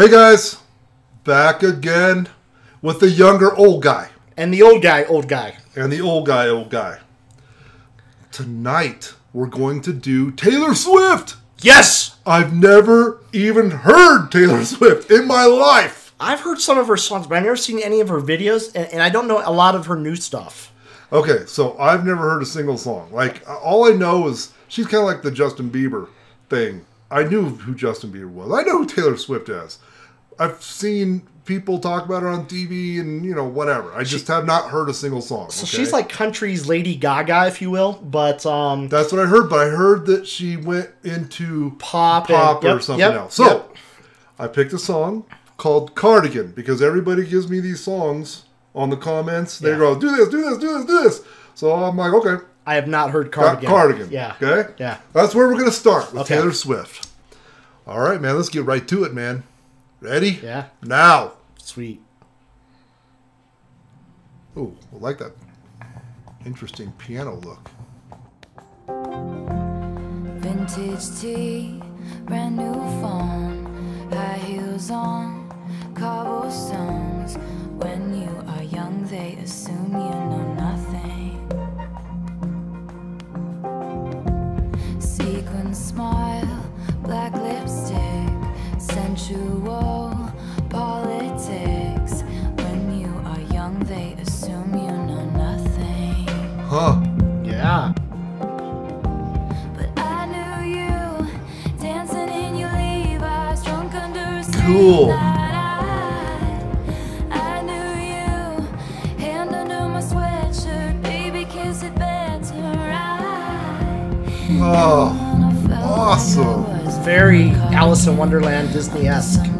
Hey guys, back again with the younger old guy. And the old guy, old guy. And the old guy, old guy. Tonight, we're going to do Taylor Swift. Yes! I've never even heard Taylor Swift in my life. I've heard some of her songs, but I've never seen any of her videos, and I don't know a lot of her new stuff. Okay, so I've never heard a single song. Like, all I know is she's kind of like the Justin Bieber thing. I knew who Justin Bieber was. I know who Taylor Swift is. I've seen people talk about her on TV and, you know, whatever. I just have not heard a single song. So okay? She's like country's Lady Gaga, if you will. But that's what I heard. But I heard that she went into pop and, or something else. So I picked a song called Cardigan because everybody gives me these songs on the comments. They go, do this, do this, do this, do this. So I'm like, okay. I have not heard Cardigan. Cardigan. Yeah. Okay? Yeah. That's where we're going to start with Taylor Swift. All right, man. Let's get right to it, man. Ready? Yeah. Now. Sweet. Oh, I like that interesting piano look. Vintage tea, brand new phone, high heels on, cobblestones. When you are young, they assume you know nothing. Sequin smile, black lipstick, sensual politics. When you are young, they assume you know nothing. Huh. Yeah. But I knew you dancing in your Levi's, drunk under a cool. I knew you hand under my sweatshirt, baby, kiss it better. Oh, awesome. It's very Alice in Wonderland, Disney-esque. You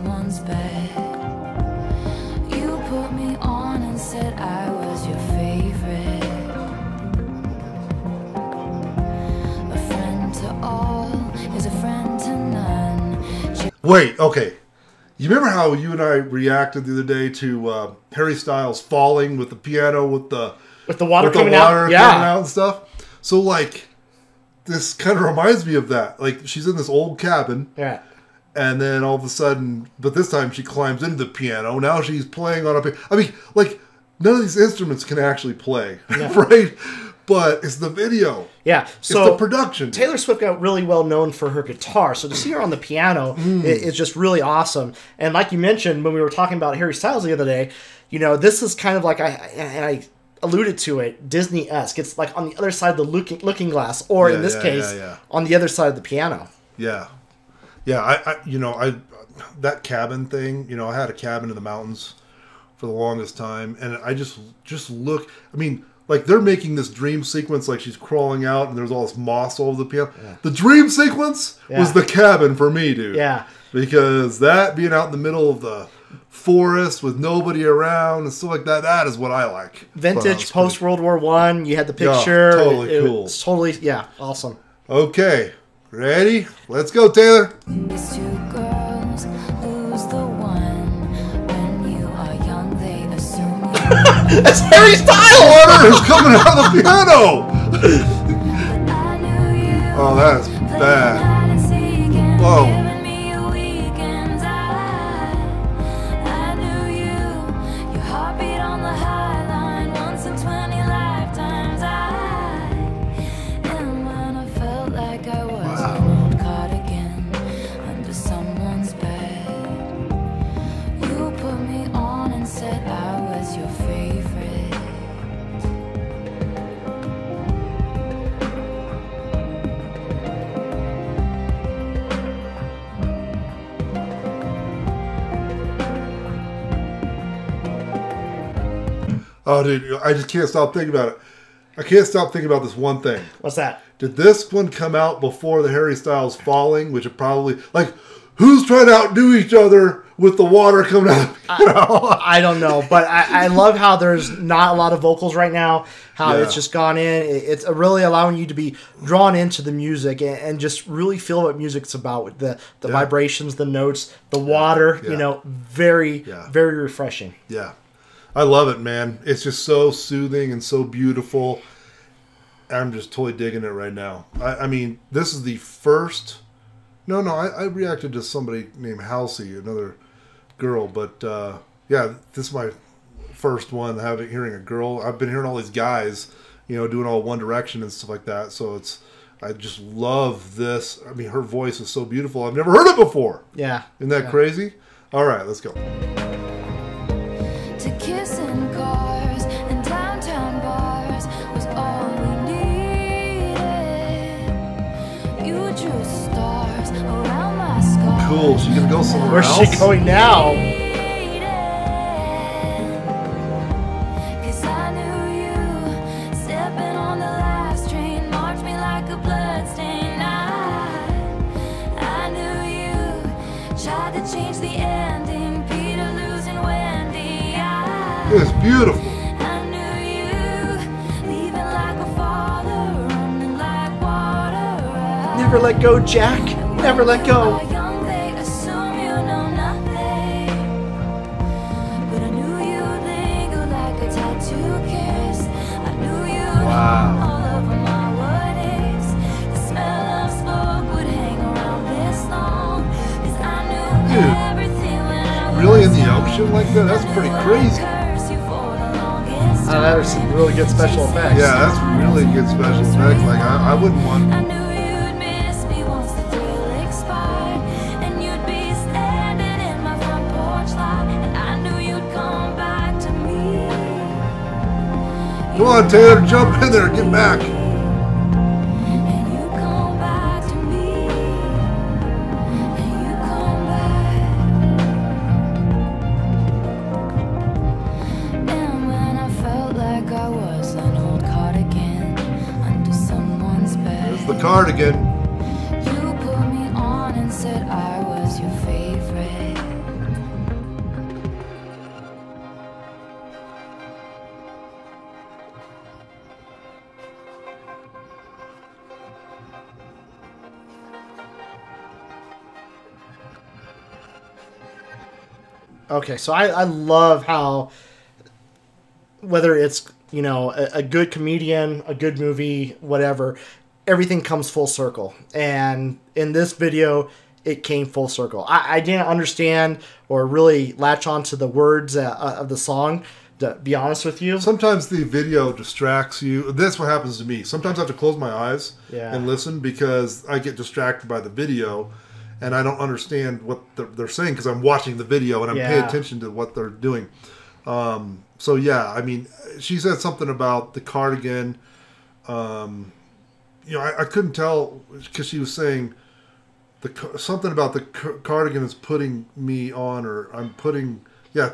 put me on and said I was your favorite. A friend to all is a friend to none. Wait, okay. You remember how you and I reacted the other day to Harry Styles falling with the piano with the water, coming out and stuff? So like, this kind of reminds me of that. Like, she's in this old cabin. Yeah. And then all of a sudden, but this time she climbs into the piano. Now she's playing on a piano. I mean, like, none of these instruments can actually play, right? But it's the video. Yeah. So it's the production. Taylor Swift got really well known for her guitar. So to see her on the piano is just really awesome. And like you mentioned, when we were talking about Harry Styles the other day, you know, this is kind of like, I alluded to it, Disney-esque. It's like on the other side of the looking glass, or in this case, on the other side of the piano. Yeah. Yeah, I that cabin thing, you know, I had a cabin in the mountains for the longest time, and I just look, I mean, like they're making this dream sequence, like she's crawling out and there's all this moss all over the piano. Yeah. The dream sequence was the cabin for me, dude. Yeah. Because that being out in the middle of the forest with nobody around and stuff like that, that is what I like. Vintage, post World War I. You had the picture. Yeah, totally cool. It's totally, yeah, awesome. Okay, ready? Let's go, Taylor. These two girls lose the one. When you are young, they assume. That's Harry Styles. Water is coming out of the piano. Oh, that is bad. Whoa. Oh, dude, I just can't stop thinking about it. I can't stop thinking about this one thing. What's that? Did this one come out before the Harry Styles falling, which it probably... Like, who's trying to outdo each other with the water coming out? I don't know, but I love how there's not a lot of vocals right now, how it's just gone in. It's really allowing you to be drawn into the music and just really feel what music's about, with the vibrations, the notes, the water, you know, very, very refreshing. Yeah. I love it, man. It's just so soothing and so beautiful. I'm just totally digging it right now. I mean, this is the first... No, I reacted to somebody named Halsey, another girl. But yeah, this is my first one hearing a girl. I've been hearing all these guys, you know, doing all One Direction and stuff like that. So it's, I just love this. I mean, her voice is so beautiful. I've never heard it before. Yeah. Isn't that crazy? All right, let's go. To kiss and go. Cool. She's gonna go somewhere else. Where's she going now? It's beautiful. Never let go, Jack. Never let go. Really in the ocean like that? That's pretty crazy. I don't know, there's some really good special effects. Yeah, that's really good special effects. Like, I wouldn't want... Come on, Taylor, jump in there, get back. Cardigan. You put me on and said I was your favorite. Okay, so I love how, whether it's, you know, a good comedian, a good movie, whatever, everything comes full circle, and in this video it came full circle. I didn't understand or really latch on to the words of the song, to be honest with you. Sometimes the video distracts you. That's what happens to me. Sometimes I have to close my eyes and listen because I get distracted by the video and I don't understand what they're saying because I'm watching the video and I'm paying attention to what they're doing. So yeah, I mean, she said something about the cardigan. You know, I couldn't tell because she was saying something about the cardigan is putting me on, or I'm putting,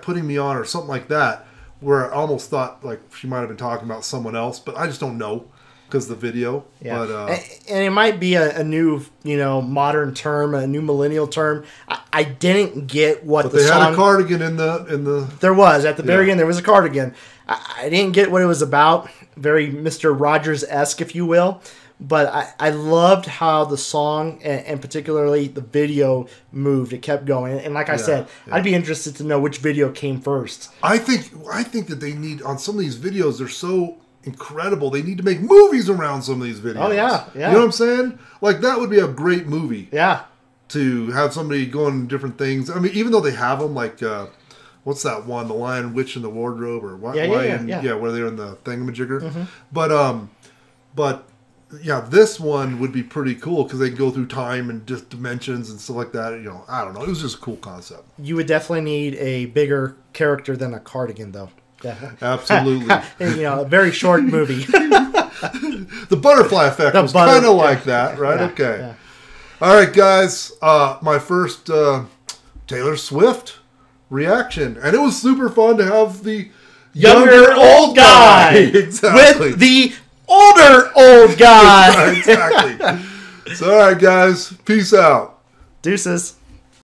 putting me on, or something like that, where I almost thought like she might have been talking about someone else, but I just don't know because the video. Yeah. But, and it might be a new, you know, modern term, a new millennial term. I didn't get what the song... But they had a cardigan in the... There was. At the very end, there was a cardigan. I didn't get what it was about. Very Mr. Rogers-esque, if you will. But I loved how the song and particularly the video moved. It kept going, and like I said, I'd be interested to know which video came first. I think that they need, on some of these videos, they're so incredible. They need to make movies around some of these videos. Oh yeah, yeah. You know what I'm saying? Like that would be a great movie. Yeah. To have somebody going different things. I mean, even though they have them, like what's that one? The Lion Witch in the Wardrobe, or what? Yeah, where they're in the thingamajigger. Mm-hmm. But yeah, this one would be pretty cool because they go through time and just dimensions and stuff like that. You know, I don't know. It was just a cool concept. You would definitely need a bigger character than a cardigan, though. Absolutely. You know, a very short movie. The Butterfly Effect was kind of like that, right? Yeah, okay. Yeah. All right, guys. My first Taylor Swift reaction. And it was super fun to have the younger old guy. Exactly. With the... older old guy. Exactly. So, all right, guys. Peace out. Deuces.